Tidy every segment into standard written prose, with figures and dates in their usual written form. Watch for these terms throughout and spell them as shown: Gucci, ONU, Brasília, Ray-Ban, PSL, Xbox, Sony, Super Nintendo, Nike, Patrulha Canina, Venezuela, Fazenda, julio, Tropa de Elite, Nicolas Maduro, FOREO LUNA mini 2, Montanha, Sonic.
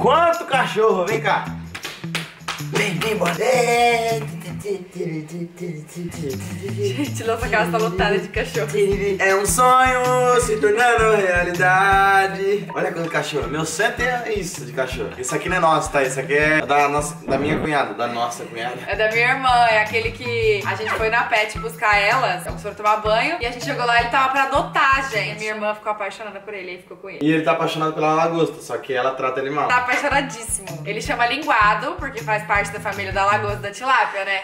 Quanto cachorro, vem cá. Vem, bora. Gente, nossa casa tá lotada de cachorro. É um sonho se tornando realidade. Olha quanto cachorro. Meu set é isso de cachorro. Isso aqui não é nosso, tá? Isso aqui é da minha cunhada. Da nossa cunhada. É da minha irmã. É aquele que a gente foi na pet buscar elas. Elas foram tomar banho. E a gente chegou lá e ele tava pra adotar, gente. E minha irmã ficou apaixonada por ele e ficou com ele. E ele tá apaixonado pela lagosta. Só que ela trata ele mal. Tá apaixonadíssimo. Ele chama linguado, porque faz parte da família da lagosta da tilápia. Né?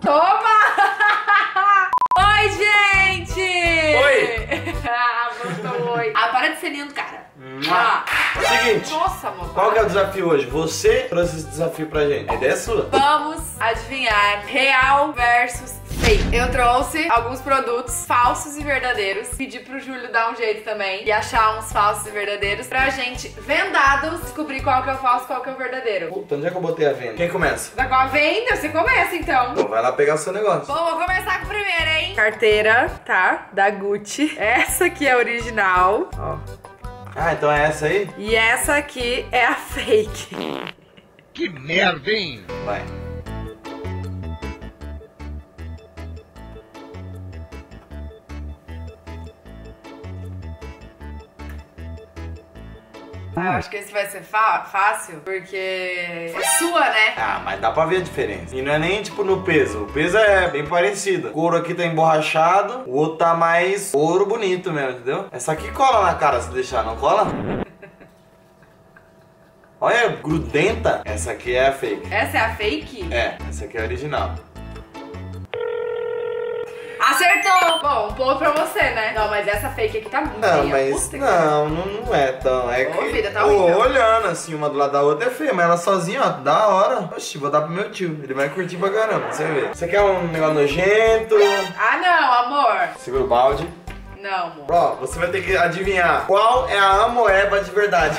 Toma! Oi, gente! Oi! Ah, voltou, oi. Ah, para de ser lindo, cara. Ah. Seguinte. Nossa, amor. Qual que é o desafio hoje? Você trouxe esse desafio pra gente. A ideia é sua. Vamos adivinhar real versus fake. Eu trouxe alguns produtos falsos e verdadeiros. Pedi pro Júlio dar um jeito também e achar uns falsos e verdadeiros pra gente, vendados, descobrir qual que é o falso e qual que é o verdadeiro. Puta, onde é que eu botei a venda? Quem começa? Tá com a venda? Você começa, então. Então vai lá pegar o seu negócio. Bom, vou começar com o primeiro, hein? Carteira, tá? Da Gucci. Essa aqui é a original. Ó. Ah, então é essa aí? E essa aqui é a fake. Que merda, hein? Vai. Eu acho que esse vai ser fácil, porque é sua, né? Ah, mas dá pra ver a diferença. E não é nem, tipo, no peso. O peso é bem parecido. O couro aqui tá emborrachado, o outro tá mais ouro bonito mesmo, entendeu? Essa aqui cola na cara se deixar, não cola? Olha, grudenta. Essa aqui é a fake. Essa é a fake? É, essa aqui é a original. Acertou! Bom, um ponto pra você, né? Não, mas essa fake aqui tá muito feia. Não, mas não é tão... É que vida, tá olhando assim, uma do lado da outra é feia, mas ela sozinha, ó, da hora. Oxi, vou dar pro meu tio, ele vai curtir pra caramba, você vê. Você quer um negócio nojento? Ah, não, amor. Segura o balde. Não, amor. Ó, você vai ter que adivinhar qual é a amoeba de verdade.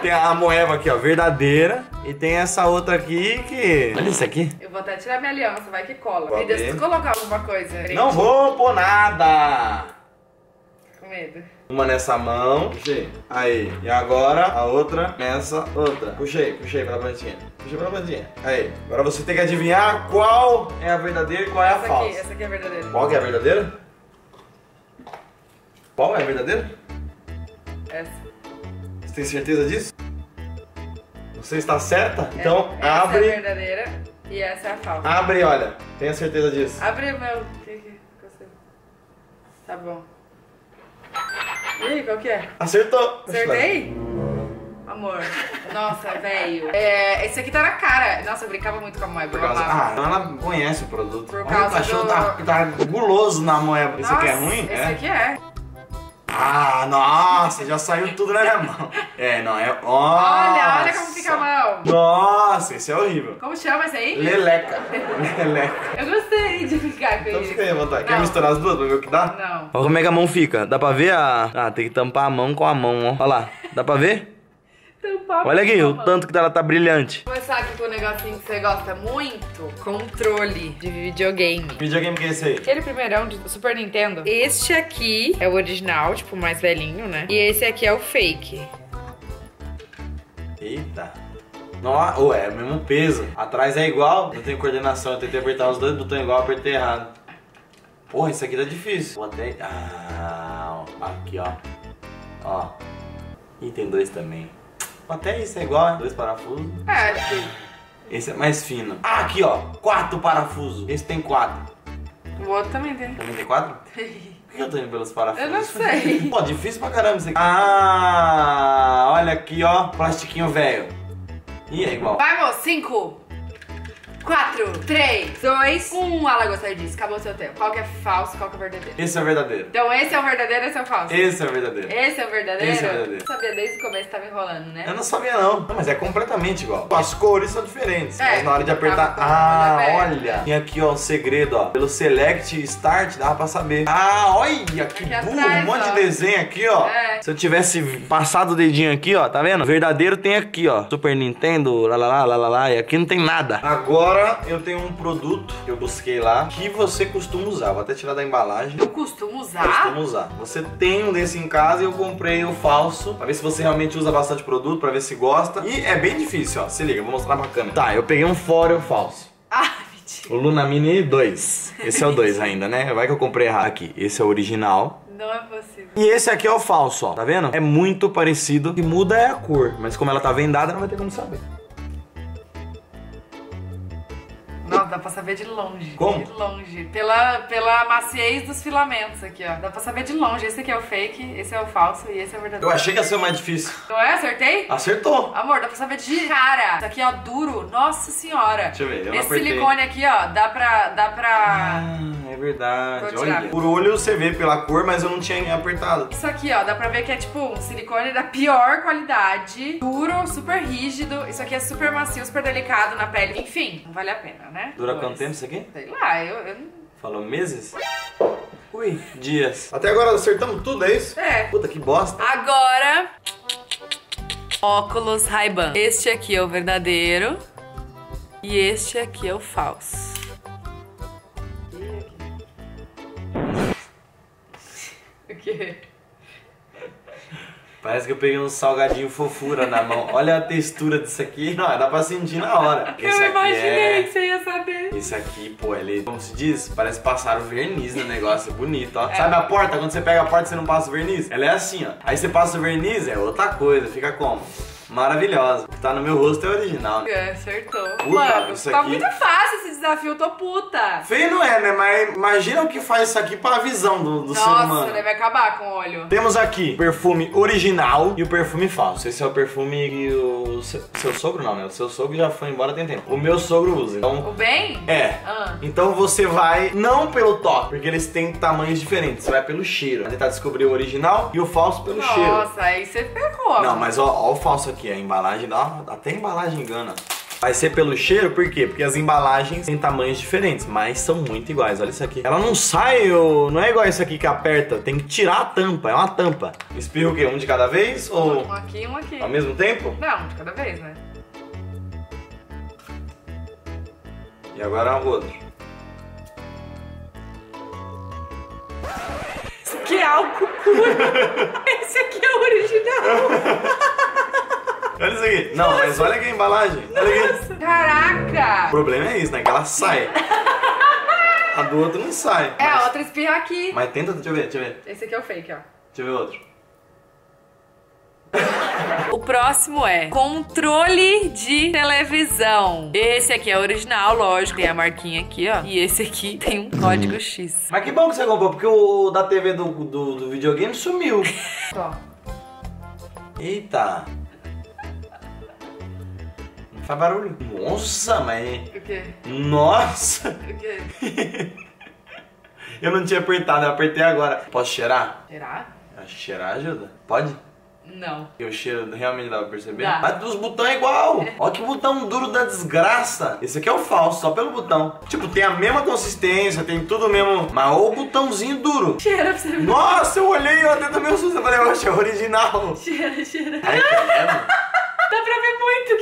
Tem a amoeba aqui, ó, verdadeira. E tem essa outra aqui que... Olha isso aqui. Eu vou até tirar minha aliança, vai que cola. Vou ver. Se tu colocar alguma coisa... Não vou pôr nada. Tô com medo. Uma nessa mão. Puxei. Aí. E agora a outra nessa outra. Puxei pela plantinha. Aí. Agora você tem que adivinhar qual é a verdadeira e qual é a falsa. Essa aqui é a verdadeira. Qual que é a verdadeira? Qual é a verdadeira? Essa. Você tem certeza disso? Você está certa? É, então essa abre. Essa é a verdadeira e essa é a falsa. Abre, olha. Tenha certeza disso. Abre meu. Que você... Tá bom. E aí, qual que é? Acertou. Acertei? Amor, nossa, velho. É, esse aqui tá na cara. Nossa, eu brincava muito com a moeba. Ah, então ela conhece o produto. Por causa do... O cachorro tá guloso na moeba. Isso aqui é ruim? Esse aqui é. Ah, nossa, já saiu tudo na minha mão. É, não, é... Nossa. Olha como fica a mão. Nossa, esse é horrível. Como chama esse aí? Leleca. Leleca. Eu gostei de ficar com então isso. Então fica aí, vontade. Quer misturar as duas pra ver o que dá? Não. Olha como é que a mão fica. Dá pra ver a... Ah, tem que tampar a mão com a mão, ó. Olha lá, dá pra ver? Olha aqui, o tanto que ela tá brilhante. Vou começar aqui com um negocinho que você gosta muito. Controle de videogame. Videogame que é esse aí? Aquele primeirão do Super Nintendo. Este aqui é o original, tipo, mais velhinho, né? E esse aqui é o fake. Eita. Nossa, é o mesmo peso. Atrás é igual, não tem coordenação. Eu tentei apertar os dois botões igual, apertei errado. Porra, isso aqui tá difícil. Vou até... Ah, aqui, ó. Ó. E tem dois também. Até isso é igual, dois parafusos. É, acho que... Esse é mais fino. Ah, aqui, ó, 4 parafusos. Esse tem 4. O outro também tem. Também tem 4? Tem. Por que eu tô indo pelos parafusos? Eu não sei. Pô, difícil pra caramba isso aqui. Ah, olha aqui, ó, plastiquinho velho. E é igual. Vai, amor, 5. 4, 3, 2, 1, a lagosta disse, acabou o seu tempo. Qual que é falso, qual que é verdadeiro? Esse é o verdadeiro. Então esse é o verdadeiro, esse é o falso? Esse é o verdadeiro. Esse é o verdadeiro? Esse é o verdadeiro. Eu sabia desde o começo que tava enrolando, né? Eu não sabia não, mas é completamente igual. As cores são diferentes, mas na hora de apertar... Ah, olha! Tem aqui ó, um segredo, ó. Pelo Select Start dava pra saber. Ah, olha, que burro, um monte de desenho aqui, ó. É. Se eu tivesse passado o dedinho aqui, ó, tá vendo? Verdadeiro tem aqui, ó. Super Nintendo, lá, e aqui não tem nada. Agora... Agora eu tenho um produto que eu busquei lá que você costuma usar. Vou até tirar da embalagem. Eu costumo usar? Eu costumo usar. Você tem um desse em casa e eu comprei o falso pra ver se você realmente usa bastante produto, pra ver se gosta. E é bem difícil, ó. Se liga, eu vou mostrar pra câmera. Tá, eu peguei um Foreo falso. Ah, mentira. O Luna mini 2. Esse é o 2 ainda, né? Vai que eu comprei errado aqui. Esse é o original. Não é possível. E esse aqui é o falso, ó. Tá vendo? É muito parecido. O que muda é a cor. Mas como ela tá vendada, não vai ter como saber. Não, dá pra saber de longe. Como? De longe. Pela maciez dos filamentos aqui, ó. Dá pra saber de longe. Esse aqui é o fake, esse é o falso e esse é o verdadeiro. Eu achei que ia ser o mais difícil. Não é? Acertei? Acertou. Amor, dá pra saber de cara. Isso aqui, ó, duro. Nossa senhora. Deixa eu ver, eu não apertei. Esse silicone aqui, ó, dá pra... Ah, é verdade. Olha. Por olho você vê pela cor, mas eu não tinha apertado. Isso aqui, ó, dá pra ver que é tipo um silicone da pior qualidade. Duro, super rígido. Isso aqui é super macio, super delicado na pele. Enfim, não vale a pena, né? Dura quanto tempo isso aqui? Sei lá, eu... Falou meses? Ui, dias. Até agora acertamos tudo, é isso? É. Puta, que bosta. Agora, óculos Ray-Ban. Este aqui é o verdadeiro e este aqui é o falso. O quê? Parece que eu peguei um salgadinho fofura na mão. Olha a textura disso aqui. Não, dá pra sentir na hora. Eu imaginei que você ia saber. Esse aqui, pô, ele, como se diz, parece passar o verniz no negócio. Bonito, ó. É. Sabe a porta? Quando você pega a porta, você não passa o verniz? Ela é assim, ó. Aí você passa o verniz, é outra coisa. Fica como? Maravilhosa. O que tá no meu rosto é original. Né? É, acertou. Puta, mano, isso aqui... tá muito fácil esse desafio, eu tô puta. Feio não é, né? Mas imagina o que faz isso aqui pra visão do ser humano. Nossa, deve acabar com o óleo. Temos aqui o perfume original e o perfume falso. Esse é o perfume que o seu sogro não, né? O seu sogro já foi embora tem tempo. O meu sogro usa. Então... O bem? É. Ah. Então você vai não pelo toque, porque eles têm tamanhos diferentes. Você vai pelo cheiro. Vai tentar descobrir o original e o falso pelo cheiro. Nossa, aí você pegou. Não, mas ó o falso aqui. A embalagem dá até embalagem engana. Vai ser pelo cheiro, por quê? Porque as embalagens têm tamanhos diferentes, mas são muito iguais. Olha isso aqui. Ela não sai, não é igual isso aqui que aperta. Tem que tirar a tampa, é uma tampa. Espirra o quê? Um de cada vez? Ou... Um aqui e um aqui. Ao mesmo tempo? Não, um de cada vez, né? E agora o outro. Isso aqui é álcool puro. Esse aqui é o original. Olha isso aqui. Não, mas olha aqui a embalagem. Olha aqui. Caraca! O problema é isso, né? Que ela sai. A do outro não sai. É, a outra espirra aqui. Mas tenta, deixa eu ver. Esse aqui é o fake, ó. Deixa eu ver outro. O próximo é controle de televisão. Esse aqui é o original, lógico. Tem a marquinha aqui, ó. E esse aqui tem um código X. Mas que bom que você comprou, porque o da TV do videogame sumiu. Ó. Eita. Faz barulho. Nossa, mas... O quê? Nossa! O quê? Eu não tinha apertado, eu apertei agora. Posso cheirar? Cheirar? Cheirar ajuda? Pode? Não. E o cheiro realmente dá pra perceber? Dá. Mas os botões é igual. Olha que botão duro da desgraça. Esse aqui é o falso, só pelo botão. Tipo, tem a mesma consistência, tem tudo mesmo. Mas olha o botãozinho duro. Cheira pra você ver. Nossa, eu olhei e eu até tomei um susto. Eu falei, oxe, é o original. Cheira. Ai, que dá pra ver muito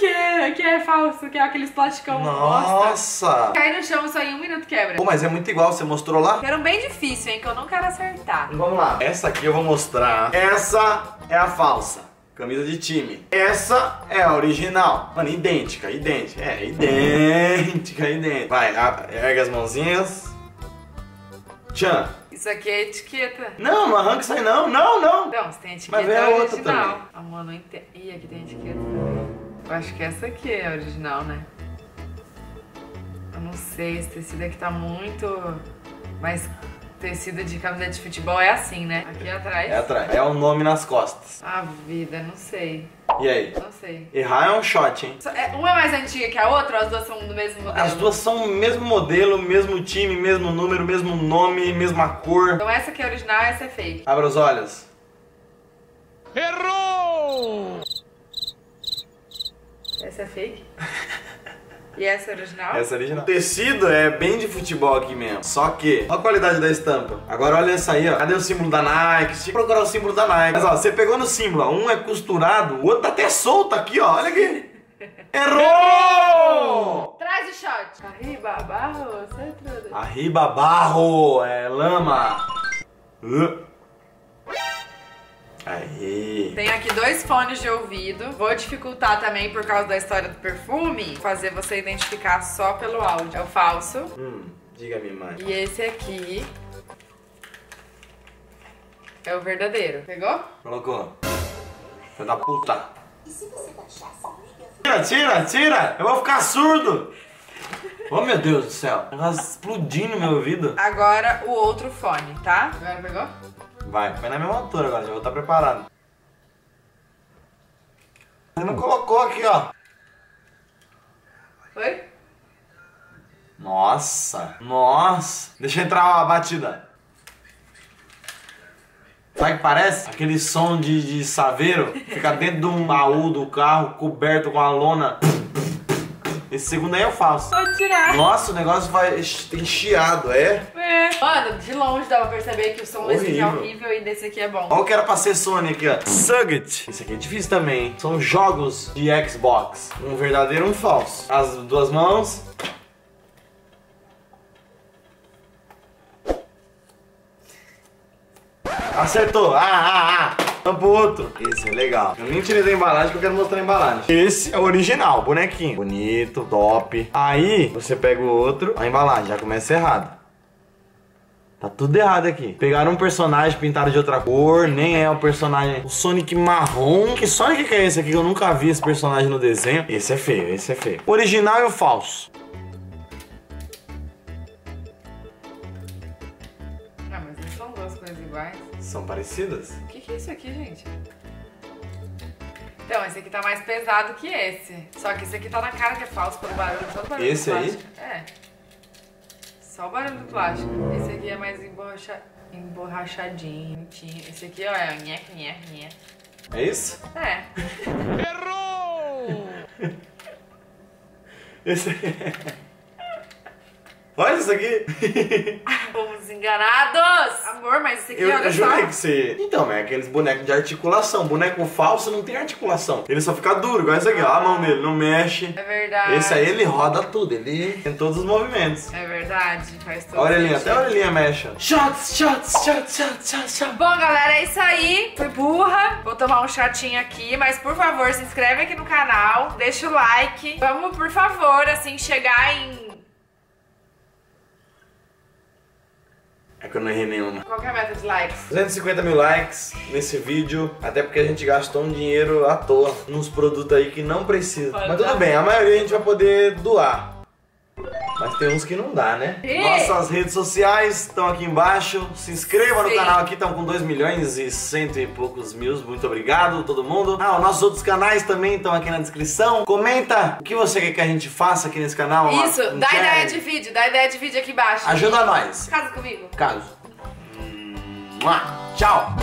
que é falso, que é aqueles plasticão. Nossa! Cai no chão, só em um minuto quebra. Pô, mas é muito igual, você mostrou lá? Era um bem difícil, hein, que eu não quero acertar. Vamos lá, essa aqui eu vou mostrar. Essa é a falsa, camisa de time. Essa é a original. Mano, idêntica. É, idêntica. Vai, ergue as mãozinhas. Tchan. Isso aqui é etiqueta. Não, não arranca isso aí não. Não, você tem a etiqueta. Mas vem a outra também. Ah, mano, não entendo. Ih, aqui tem etiqueta também. Eu acho que essa aqui é a original, né? Eu não sei, esse tecido aqui tá muito... Mas tecido de camiseta de futebol é assim, né? Aqui atrás. É atrás. É o nome nas costas. A vida, não sei. E aí? Não sei. Errar é um shot, hein? Uma é mais antiga que a outra ou as duas são do mesmo modelo? As duas são o mesmo modelo, mesmo time, mesmo número, mesmo nome, mesma cor. Então essa aqui é original e essa é fake. Abra os olhos. Errou! Essa é fake? E essa é original? Essa é original. O tecido é bem de futebol aqui mesmo. Só que, olha a qualidade da estampa. Agora olha essa aí, ó. Cadê o símbolo da Nike? Tinha que procurar o símbolo da Nike. Mas ó, você pegou no símbolo, ó. Um é costurado, o outro tá até solto aqui, ó. Olha aqui. Errou! Traz faz o shot? Arriba, barro, sai tudo. Arriba, barro, é lama. Aí. Tem aqui dois fones de ouvido. Vou dificultar também por causa da história do perfume. Fazer você identificar só pelo áudio. É o falso. Diga-me mais. E esse aqui é o verdadeiro. Pegou? Colocou. Filho da puta. E se você baixar essa liga? Tira, tira, tira! Eu vou ficar surdo! Oh, meu Deus do céu. Tá explodindo meu ouvido. Agora o outro fone, tá? Agora pegou? Vai, foi na mesma altura agora, já vou estar preparado. Você não colocou aqui, ó. Foi? Nossa, nossa. Deixa eu entrar a batida. Sabe o que parece? Aquele som de saveiro. Fica dentro de um baú do carro, coberto com a lona. Esse segundo aí eu faço. Vou tirar. Nossa, o negócio vai... tem chiado, é? É. Mano, de longe dá pra perceber que o som desse aqui é horrível e desse aqui é bom. Olha o que era pra ser Sony aqui, ó. Suck it. Esse aqui é difícil também, hein? São jogos de Xbox. Um verdadeiro e um falso. As duas mãos. Acertou. Vamos pro outro. Esse é legal. Eu nem tirei da embalagem porque eu quero mostrar a embalagem. Esse é o original, bonequinho. Bonito, top. Aí, você pega o outro, a embalagem já começa errada. Tá tudo errado aqui. Pegaram um personagem pintado de outra cor, nem é o personagem. O Sonic marrom. Que Sonic que é esse aqui? Eu nunca vi esse personagem no desenho. Esse é feio, esse é feio. Original e o falso. Ah, mas não são duas coisas iguais. São parecidas? O que é isso aqui, gente? Então, esse aqui tá mais pesado que esse. Só que esse aqui tá na cara que é falso pelo barulho. Só o barulho esse do plástico. Aí? É. Só o barulho do plástico. Esse aqui é mais emborrachadinho. Esse aqui, ó, é nheque, nheque, nheque. É isso? É. Errou! Esse aqui é... Olha isso aqui! Fomos enganados! Amor, mas isso aqui é legal. Eu jurei que você... Então, é aqueles bonecos de articulação. Boneco falso não tem articulação. Ele só fica duro, igual esse aqui. Ó, a mão dele não mexe. É verdade. Esse aí, ele roda tudo. Ele tem todos os movimentos. É verdade. Faz tudo. A orelhinha, até a orelhinha mexe. Shots, shots, shots, shots, shots, shots. Bom, galera, é isso aí. Fui burra. Vou tomar um shotinho aqui. Mas, por favor, se inscreve aqui no canal. Deixa o like. Vamos, por favor, assim, chegar em... É que eu não errei nenhuma. Qual que é a meta de likes? 250 mil likes nesse vídeo. Até porque a gente gastou um dinheiro à toa nos produtos aí que não precisa. Mas tudo bem, a maioria a gente vai poder doar. Mas tem uns que não dá, né? Sim. Nossas redes sociais estão aqui embaixo. Se inscreva no canal aqui, estão com 2 milhões e cento e poucos mil. Muito obrigado, todo mundo. Ah, os nossos outros canais também estão aqui na descrição. Comenta o que você quer que a gente faça aqui nesse canal. Isso, dá ideia de vídeo, aqui embaixo. Ajuda nós. Casa comigo. Caso. Tchau.